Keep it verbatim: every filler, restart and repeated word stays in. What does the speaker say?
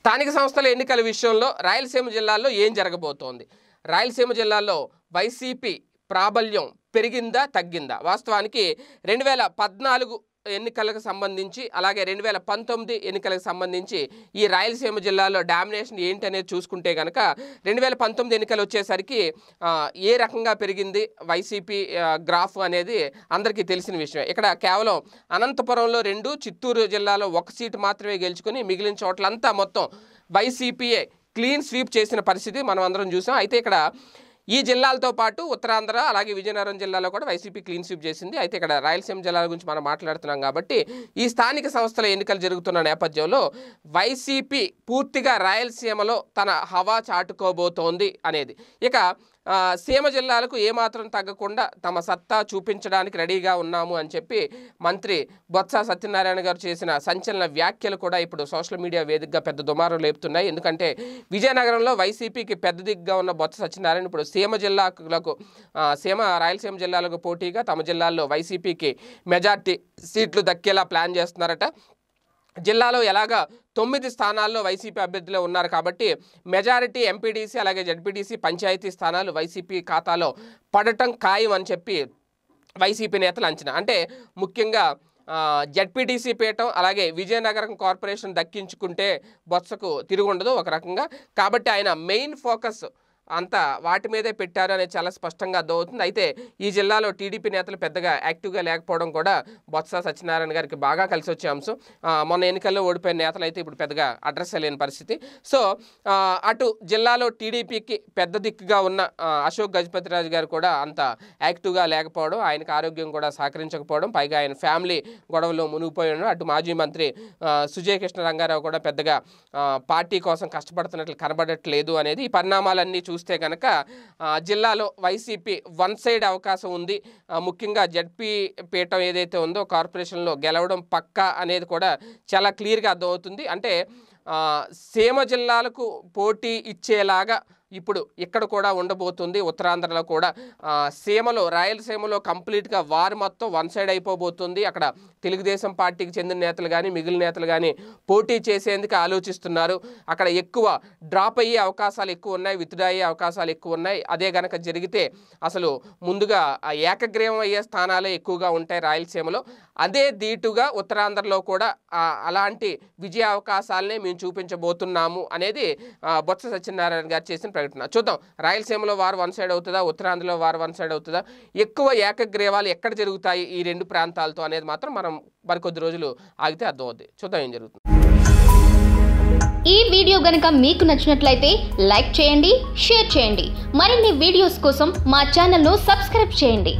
స్థానిక సంస్థల ఎన్నికల విషయంలో రాయలసీమ జిల్లాలో ఏం జరగబోతోంది? రాయలసీమ జిల్లాలో వైసీపీ ప్రాబల్యం పెరిగిందా తగ్గిందా? వాస్తవానికి రెండు వేల పద్నాలుగు ఎన్నికలకు సంబంధించి అలాగే రెండు వేల పంతొమ్మిది ఎన్నికలకు సంబంధించి ఈ రాయలసీమ జిల్లాలో డామినేషన్ ఏంటనేది చూసుకుంటే కనుక రెండు వేల పంతొమ్మిది ఎన్నికలు వచ్చేసరికి ఏ రకంగా పెరిగింది వైసీపీ గ్రాఫ్ అనేది అందరికీ తెలిసిన విషయమే. ఇక్కడ కేవలం అనంతపురంలో రెండు, చిత్తూరు జిల్లాలో ఒక సీటు మాత్రమే గెలుచుకుని మిగిలిన చోట్లంతా మొత్తం వైసీపీయే క్లీన్ స్వీప్ చేసిన పరిస్థితి మనం అందరం చూసాం. అయితే ఇక్కడ ఈ జిల్లాలతో పాటు ఉత్తరాంధ్ర అలాగే విజయనగరం జిల్లాలో కూడా వైసీపీ క్లీన్ స్వీప్ చేసింది. అయితే ఇక్కడ రాయలసీమ జిల్లాల గురించి మనం మాట్లాడుతున్నాం కాబట్టి ఈ స్థానిక సంస్థల ఎన్నికలు జరుగుతున్న నేపథ్యంలో వైసీపీ పూర్తిగా రాయలసీమలో తన హవా చాటుకోబోతోంది అనేది. ఇక సీమ జిల్లాలకు ఏమాత్రం తగ్గకుండా తమ సత్తా చూపించడానికి రెడీగా ఉన్నాము అని చెప్పి మంత్రి బొత్స సత్యనారాయణ గారు చేసిన సంచలన వ్యాఖ్యలు కూడా ఇప్పుడు సోషల్ మీడియా వేదికగా పెద్ద దుమారం లేపుతున్నాయి. ఎందుకంటే విజయనగరంలో వైసీపీకి పెద్ద దిగ్గా ఉన్న బొత్స సత్యనారాయణ ఇప్పుడు సీమ జిల్లాలకు సీమ రాయలసీమ జిల్లాలకు పోటీగా తమ జిల్లాల్లో వైసీపీకి మెజార్టీ సీట్లు దక్కేలా ప్లాన్ చేస్తున్నారట. జిల్లాలో ఎలాగా తొమ్మిది స్థానాల్లో వైసీపీ అభ్యర్థులు ఉన్నారు కాబట్టి మెజారిటీ ఎంపీడీసీ అలాగే జెడ్పీడీసీ పంచాయతీ స్థానాలు వైసీపీ ఖాతాలో పడటం ఖాయం అని చెప్పి వైసీపీ నేతలు అంచనా. అంటే ముఖ్యంగా జెడ్పీటీసీ పీఠం అలాగే విజయనగరం కార్పొరేషన్ దక్కించుకుంటే బొత్సకు తిరుగుండదు ఒక రకంగా. కాబట్టి ఆయన మెయిన్ ఫోకస్ అంతా వాటి మీదే పెట్టారు అనేది చాలా స్పష్టంగా అర్థమవుతుంది. అయితే ఈ జిల్లాలో టీడీపీ నేతలు పెద్దగా యాక్టివ్గా లేకపోవడం కూడా బొత్స సత్యనారాయణ గారికి బాగా కలిసి వచ్చే అంశం. మొన్న ఎన్నికల్లో ఓడిపోయిన నేతలు అయితే ఇప్పుడు పెద్దగా అడ్రస్ లేని పరిస్థితి. సో అటు జిల్లాలో టీడీపీకి పెద్ద దిక్కుగా ఉన్న అశోక్ గజపతిరాజు గారు కూడా అంత యాక్టివ్గా లేకపోవడం, ఆయనకు ఆరోగ్యం కూడా సహకరించకపోవడం, పైగా ఆయన ఫ్యామిలీ గొడవలో మునిగిపోయి ఉండడం, అటు మాజీ మంత్రి సుజయ కృష్ణ రంగారావు కూడా పెద్దగా పార్టీ కోసం కష్టపడుతున్నట్లు కనబడట్లేదు అనేది ఈ పరిణామాలన్నీ చూసి చూస్తే కనుక జిల్లాలో వైసీపీ వన్ సైడ్ అవకాశం ఉంది. ముఖ్యంగా జడ్పీ పీఠం ఏదైతే ఉందో కార్పొరేషన్లో గెలవడం పక్కా అనేది కూడా చాలా క్లియర్గా అర్థమవుతుంది. అంటే సీమ జిల్లాలకు పోటీ ఇచ్చేలాగా ఇప్పుడు ఇక్కడ కూడా ఉండబోతుంది. ఉత్తరాంధ్రలో కూడా సీమలో రాయలసీమలో కంప్లీట్గా వారు మొత్తం వన్ సైడ్ అయిపోబోతుంది. అక్కడ తెలుగుదేశం పార్టీకి చెందిన నేతలు కానీ మిగిలిన నేతలు కానీ పోటీ చేసేందుకు ఆలోచిస్తున్నారు. అక్కడ ఎక్కువ డ్రాప్ అయ్యే అవకాశాలు ఎక్కువ ఉన్నాయి, విత్డ్రా అయ్యే అవకాశాలు ఎక్కువ ఉన్నాయి. అదే కనుక జరిగితే అసలు ముందుగా ఏకగ్రీవం అయ్యే స్థానాలే ఎక్కువగా ఉంటాయి రాయలసీమలో. అదే దీటుగా ఉత్తరాంధ్రలో కూడా అలాంటి విజయ అవకాశాలనే మేము చూపించబోతున్నాము అనేది బొత్స సత్యనారాయణ గారు చేసిన ప్రకటన. చూద్దాం రాయలసీమలో వారు వన్ సైడ్ అవుతుందా, ఉత్తరాంధ్రలో వారు వన్ సైడ్ అవుతుందా, ఎక్కువ ఏకగ్రీవాలు ఎక్కడ జరుగుతాయి ఈ రెండు ప్రాంతాలతో అనేది మాత్రం మనం మరికొద్ది రోజులు ఆగితే అర్థమవుద్ది. చూద్దాం ఏం జరుగుతుంది. ఈ వీడియో గనక మీకు నచ్చినట్లయితే లైక్ చేయండి, షేర్ చేయండి. మరిన్ని వీడియోస్ కోసం మా ఛానల్ను సబ్స్క్రైబ్ చేయండి.